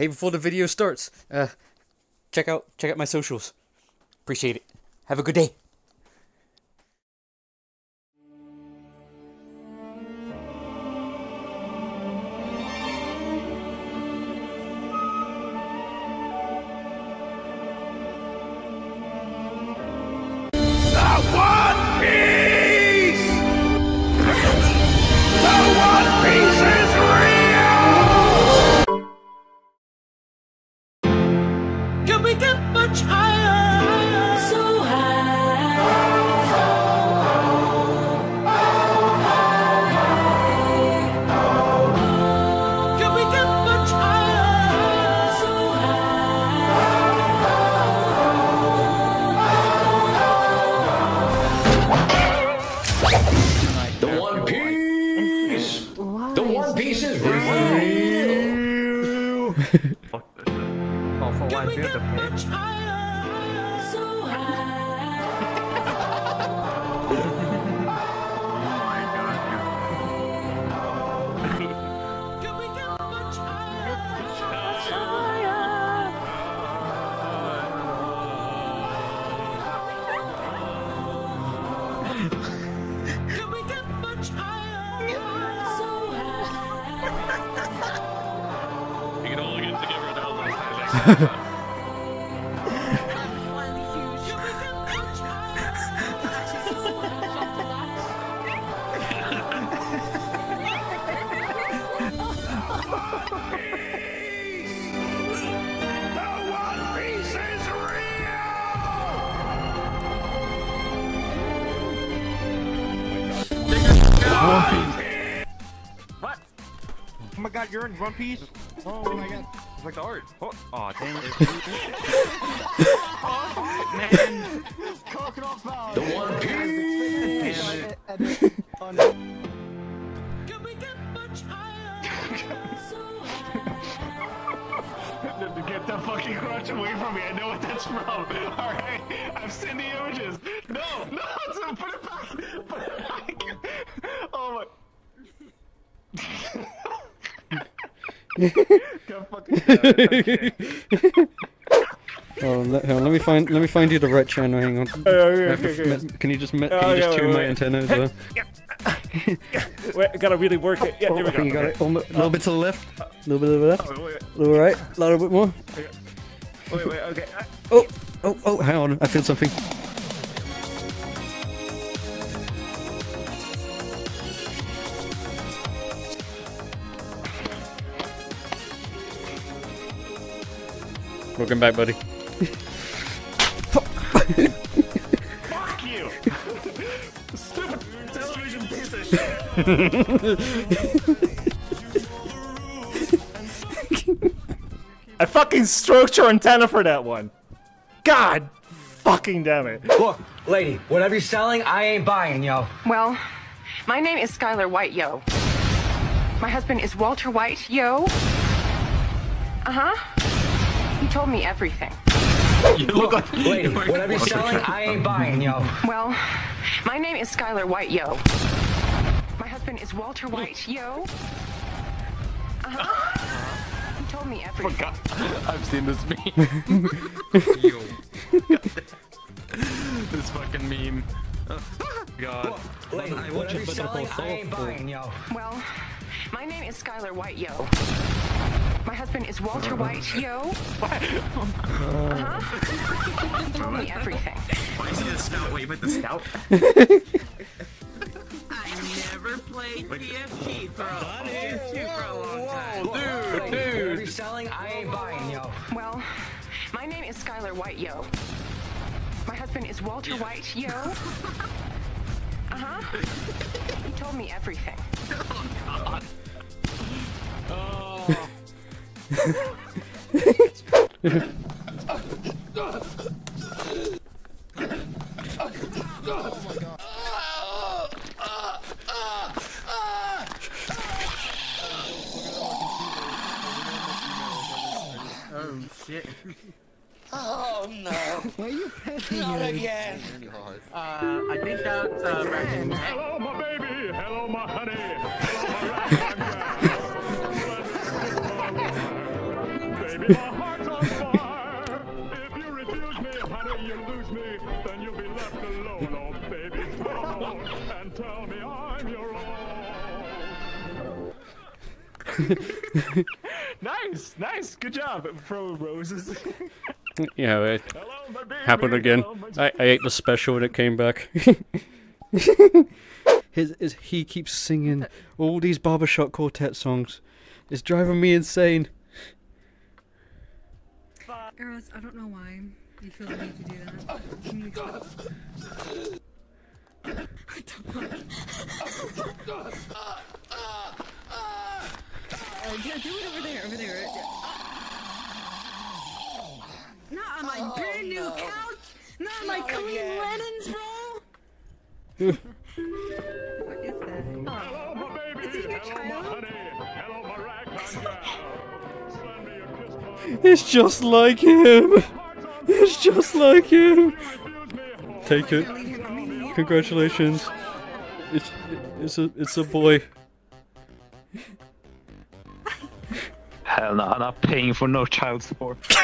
Hey, before the video starts, check out my socials. Appreciate it. Have a good day. You're in One Piece? Oh my god. It's like the art. Oh, oh dang it. Oh, man. The One Piece! Can we get much higher? Get that fucking crotch away from me. I know what that's from. Alright. I've seen the images. No! No! So put it back! Put it back! Oh my... Okay. Oh, let me find you the right channel. Hang on. Can you just tune my antenna as well? Yeah. Wait, gotta really work it. Yeah, there we go. You got it. A little bit to the left. A little bit to the left. A little right. A little bit more. Wait. Okay. Oh! Hang on. I feel something. Welcome back, buddy. Fuck you! Stupid television piece of shit! I fucking stroked your antenna for that one! God fucking damn it! Look, lady, whatever you're selling, I ain't buying, yo. Well, my name is Skyler White, yo. My husband is Walter White, yo. Uh-huh. He told me everything. You look like lady, whatever you're selling, I ain't buying, yo. Well, my name is Skyler White, yo. My husband is Walter White, yo. Uh-huh. He told me everything. Forgot. I've seen this meme. Yo. This fucking meme. God. Well, lady, whatever you're selling, I ain't buying, yo. Well, my name is Skyler White, yo. My husband is Walter White, yo. What? Uh-huh. He told me everything. Why is he the scout? Wait, but the scout? I never played PFP for a long time. Whoa, dude. You're selling, I ain't buying, yo. Well, my name is Skyler White, yo. My husband is Walter White, yo. Uh-huh. He told me everything. Oh, God. Oh. Oh my god. Oh shit. Oh no. Where are you petting? Not again. I think that's Ren. Hello my baby, hello my honey, hello my Baby, my heart's on fire. If you refuse me, honey, you lose me. Then you'll be left alone, oh baby. And tell me I'm your own. Nice, nice, good job, Pro Roses. Yeah, it happened again. I ate the special and it came back. He keeps singing all these barbershop quartet songs. It's driving me insane. Eros, I don't know why you feel the need to do that. Can you go? I don't like it. Yeah, do it over there, over there. Not on my brand new couch! Not on my clean linens, bro! What is that? Hello, my baby! Is he your child? Hello, my ragtime. Send me a kiss, boy. It's just like him! It's just like him! Take it. Congratulations. It's a boy. Hell no, I'm not paying for no child support. Oh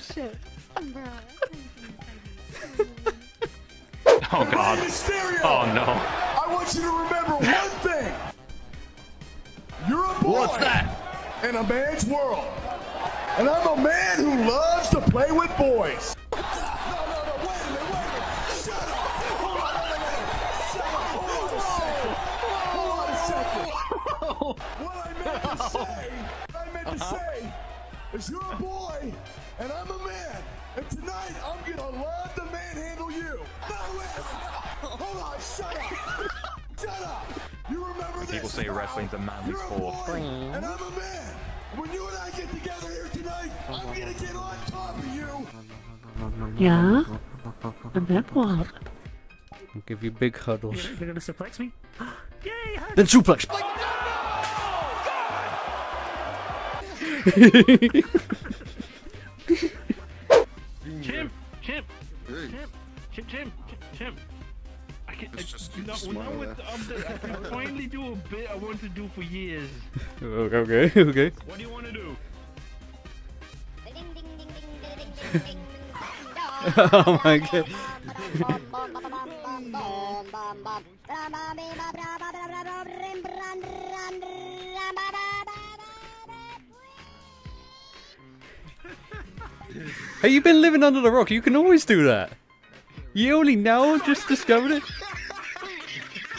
shit. Oh god. Oh no. I want you to remember one thing. You're a boy. What's that? In a man's world. And I'm a man who loves to play with boys. What I meant to say is you're a boy and I'm a man, and tonight I'm gonna love to manhandle you. Hold on, shut up. Shut up. You remember this. People say wrestling's a manly sport. And I'm a man. When you and I get together here tonight, I'm gonna get on top of you. Yeah? And then what? I'll give you big huddles. They're gonna suplex me? Yay! Huddle. Then suplex! Like, Chimp. I can't. I can finally do a bit I wanted to do for years. Okay. What do you want to do? Oh my god. Hey, you've been living under the rock. You can always do that. You only now just discovered it.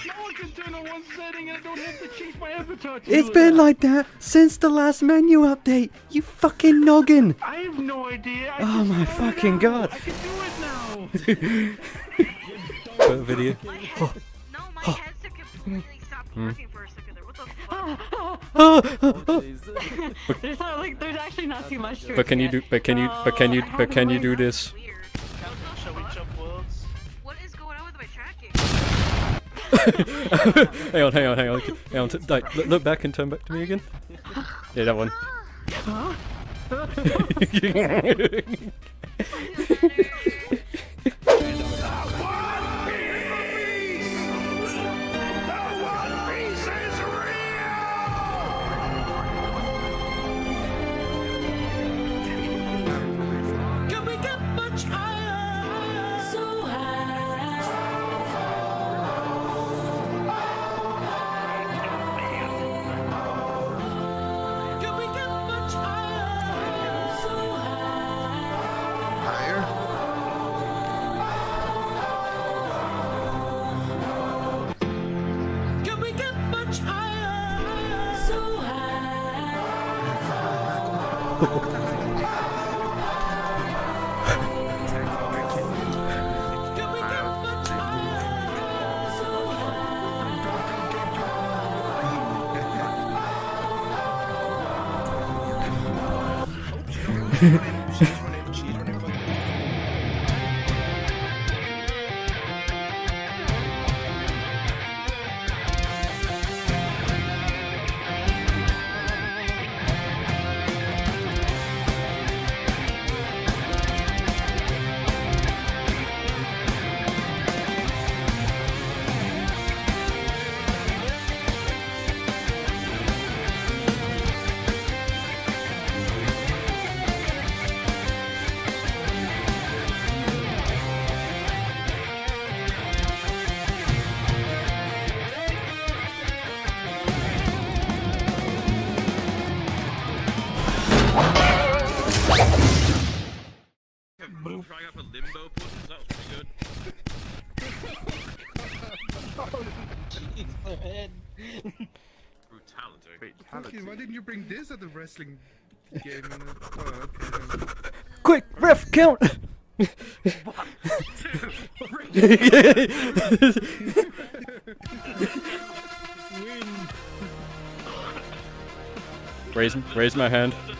Now I can turn on one setting and I don't have to change my avatar. It's been like that since the last menu update. You fucking noggin. I have no idea. Oh my fucking god. I can do it now. Video. My head's completely stopped working for a second there. What the fuck? There's actually not too much to it. But can you do this? Shall we jump worlds? What is going on with my tracking? Hang on. Look back and turn back to me again. Yeah, that one. Huh? head. Brutality. Brutality. Okay, why didn't you bring this at the wrestling game? Oh, okay. Quick, ref count! One, two, three. Win. Raise my hand.